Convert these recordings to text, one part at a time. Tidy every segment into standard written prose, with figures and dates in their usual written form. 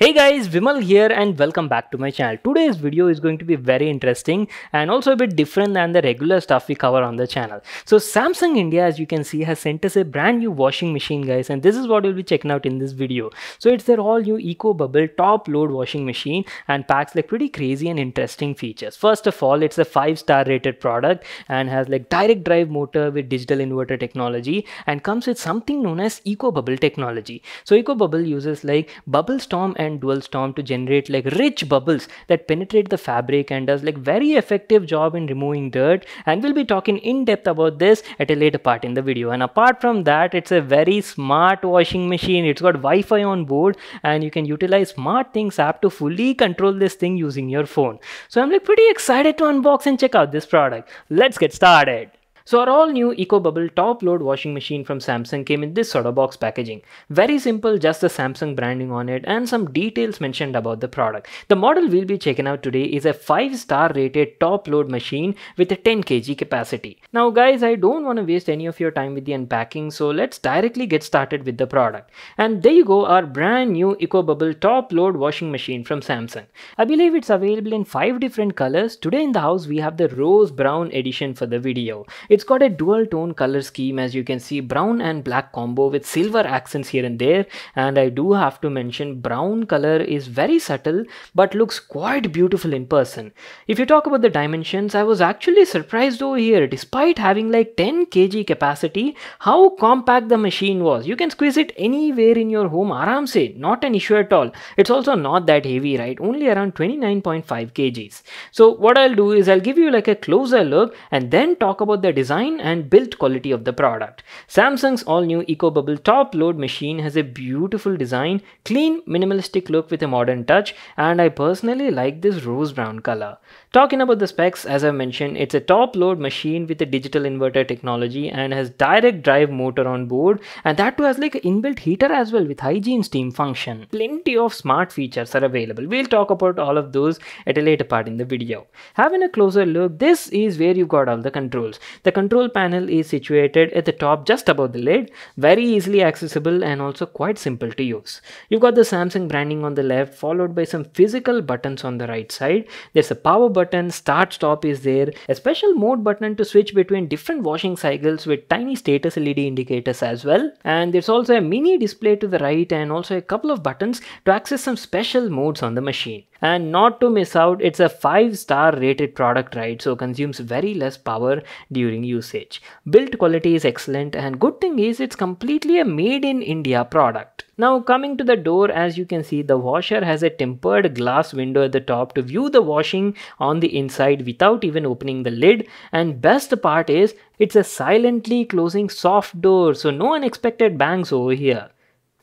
Hey guys, Vimal here and welcome back to my channel. Today's video is going to be very interesting and also a bit different than the regular stuff we cover on the channel. So Samsung India, as you can see, has sent us a brand new washing machine, guys, and this is what you'll be checking out in this video. So it's their all new EcoBubble top load washing machine and packs like pretty crazy and interesting features. First of all, it's a 5-star rated product and has like direct drive motor with digital inverter technology and comes with something known as EcoBubble technology. So EcoBubble uses like bubble storm and dual storm to generate like rich bubbles that penetrate the fabric and does like very effective job in removing dirt, and we'll be talking in depth about this at a later part in the video. And apart from that, it's a very smart washing machine. It's got Wi-Fi on board and you can utilize SmartThings app to fully control this thing using your phone. So I'm like pretty excited to unbox and check out this product. Let's get started. So our all new EcoBubble top load washing machine from Samsung came in this sort of box packaging. Very simple, just the Samsung branding on it and some details mentioned about the product. The model we'll be checking out today is a 5-star rated top load machine with a 10 kg capacity. Now guys, I don't want to waste any of your time with the unpacking, so let's directly get started with the product. And there you go, our brand new EcoBubble top load washing machine from Samsung. I believe it's available in 5 different colors. Today in the house we have the rose brown edition for the video. It's got a dual tone color scheme, as you can see, brown and black combo with silver accents here and there. And I do have to mention, brown color is very subtle but looks quite beautiful in person. If you talk about the dimensions, I was actually surprised over here. Despite having like 10 kg capacity, how compact the machine was. You can squeeze it anywhere in your home, aram se, not an issue at all. It's also not that heavy, right? Only around 29.5 kgs. So what I'll do is I'll give you like a closer look and then talk about the design and build quality of the product. Samsung's all-new EcoBubble top load machine has a beautiful design, clean, minimalistic look with a modern touch, and I personally like this rose brown color. Talking about the specs, as I mentioned, it's a top load machine with a digital inverter technology and has direct drive motor on board, and that too has like an inbuilt heater as well with hygiene steam function. Plenty of smart features are available. We'll talk about all of those at a later part in the video. Having a closer look, this is where you've got all the controls. The control panel is situated at the top just above the lid, very easily accessible and also quite simple to use. You've got the Samsung branding on the left, followed by some physical buttons on the right side. There's a power button, start stop is there, a special mode button to switch between different washing cycles with tiny status LED indicators as well. And there's also a mini display to the right and also a couple of buttons to access some special modes on the machine. And not to miss out, it's a 5-star rated product, right? So consumes very less power during usage. Build quality is excellent, and good thing is it's completely a made in India product. Now coming to the door, as you can see, the washer has a tempered glass window at the top to view the washing on the inside without even opening the lid. And best part is it's a silently closing soft door, so no unexpected bangs over here.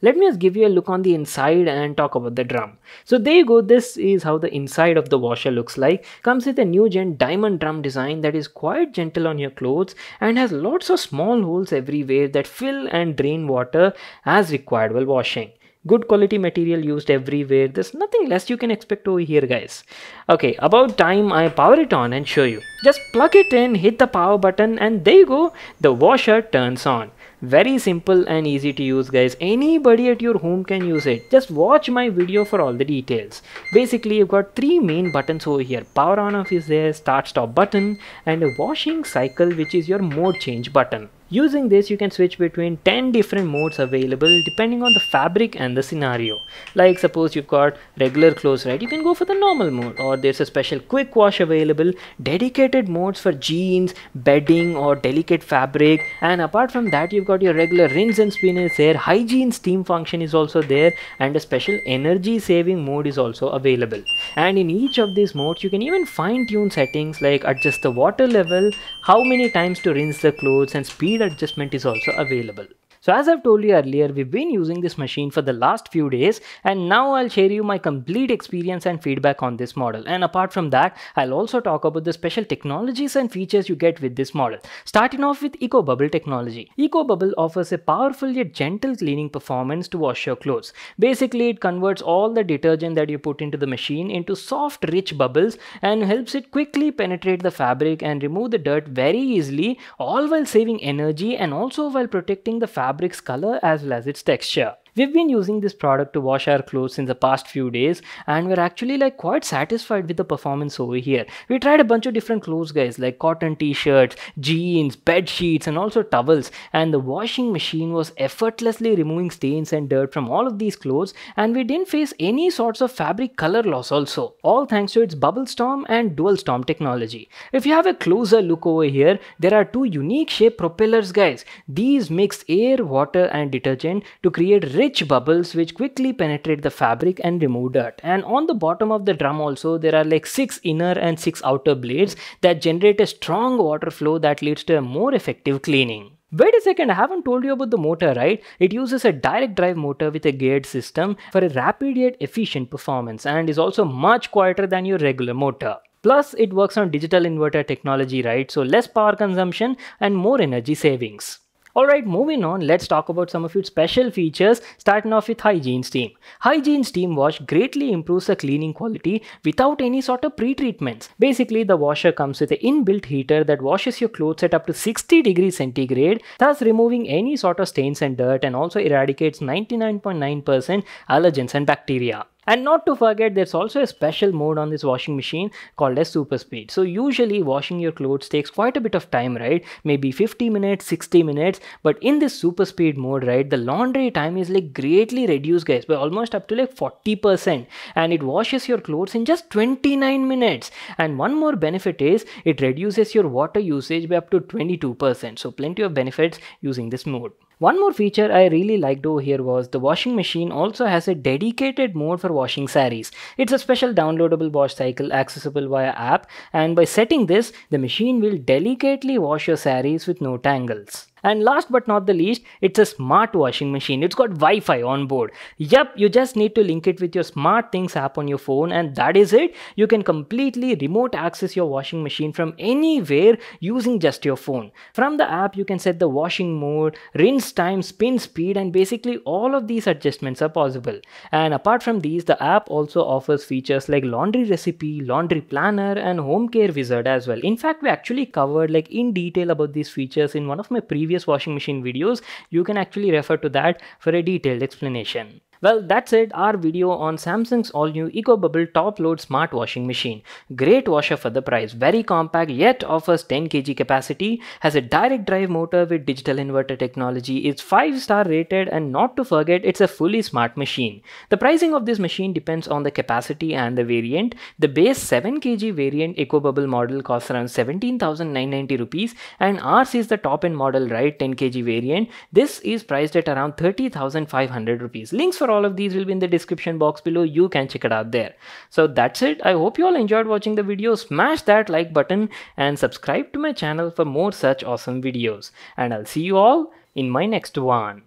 Let me just give you a look on the inside and talk about the drum. So there you go, this is how the inside of the washer looks like. Comes with a new gen diamond drum design that is quite gentle on your clothes and has lots of small holes everywhere that fill and drain water as required while washing. Good quality material used everywhere. There's nothing less you can expect over here, guys. Okay, about time I power it on and show you. Just plug it in, hit the power button, and there you go, the washer turns on. Very simple and easy to use, guys. Anybody at your home can use it. Just watch my video for all the details. Basically, you've got 3 main buttons over here. Power on off is there, start stop button, and a washing cycle, which is your mode change button. Using this, you can switch between 10 different modes available depending on the fabric and the scenario. Like suppose you've got regular clothes, right? You can go for the normal mode, or there's a special quick wash available, dedicated modes for jeans, bedding or delicate fabric. And apart from that, you've got your regular rinse and spin is there, hygiene steam function is also there, and a special energy saving mode is also available. And in each of these modes, you can even fine tune settings like adjust the water level, how many times to rinse the clothes, and speed adjustment is also available. So as I've told you earlier, we've been using this machine for the last few days, and now I'll share you my complete experience and feedback on this model. And apart from that, I'll also talk about the special technologies and features you get with this model. Starting off with EcoBubble technology. EcoBubble offers a powerful yet gentle cleaning performance to wash your clothes. Basically, it converts all the detergent that you put into the machine into soft, rich bubbles and helps it quickly penetrate the fabric and remove the dirt very easily, all while saving energy and also while protecting the fabric's color as well as its texture. We've been using this product to wash our clothes in the past few days and we're actually like quite satisfied with the performance over here. We tried a bunch of different clothes guys, like cotton t-shirts, jeans, bed sheets and also towels, and the washing machine was effortlessly removing stains and dirt from all of these clothes, and we didn't face any sorts of fabric color loss also, all thanks to its bubble storm and dual storm technology. If you have a closer look over here, there are two unique shape propellers guys. These mix air, water and detergent to create rich bubbles which quickly penetrate the fabric and remove dirt. And on the bottom of the drum also there are like 6 inner and 6 outer blades that generate a strong water flow that leads to a more effective cleaning. Wait a second, I haven't told you about the motor, right? It uses a direct drive motor with a geared system for a rapid yet efficient performance and is also much quieter than your regular motor. Plus it works on digital inverter technology, right? So less power consumption and more energy savings. Alright, moving on, let's talk about some of its special features, starting off with Hygiene Steam. Hygiene Steam Wash greatly improves the cleaning quality without any sort of pre-treatments. Basically, the washer comes with an inbuilt heater that washes your clothes at up to 60 degrees centigrade, thus removing any sort of stains and dirt and also eradicates 99.9% allergens and bacteria. And not to forget, there's also a special mode on this washing machine called as super speed. So usually washing your clothes takes quite a bit of time, right? Maybe 50 minutes, 60 minutes. But in this super speed mode, right, the laundry time is like greatly reduced guys, by almost up to like 40%. And it washes your clothes in just 29 minutes. And one more benefit is it reduces your water usage by up to 22%. So plenty of benefits using this mode. One more feature I really liked over here was the washing machine also has a dedicated mode for washing sarees. It's a special downloadable wash cycle accessible via app, and by setting this, the machine will delicately wash your sarees with no tangles. And last but not the least, it's a smart washing machine. It's got Wi-Fi on board. Yep, you just need to link it with your SmartThings app on your phone and that is it. You can completely remote access your washing machine from anywhere using just your phone. From the app, you can set the washing mode, rinse time, spin speed, and basically all of these adjustments are possible. And apart from these, the app also offers features like laundry recipe, laundry planner, and home care wizard as well. In fact, we actually covered like in detail about these features in one of my previous washing machine videos. You can actually refer to that for a detailed explanation. Well, that's it, our video on Samsung's all-new EcoBubble top-load smart washing machine. Great washer for the price, very compact yet offers 10 kg capacity, has a direct drive motor with digital inverter technology, is 5-star rated, and not to forget, it's a fully smart machine. The pricing of this machine depends on the capacity and the variant. The base 7 kg variant EcoBubble model costs around 17,990 rupees, and ours is the top-end model, right, 10 kg variant. This is priced at around 30,500 rupees. Links for all of these will be in the description box below. You can check it out there. So that's it. I hope you all enjoyed watching the video. Smash that like button and subscribe to my channel for more such awesome videos. And I'll see you all in my next one.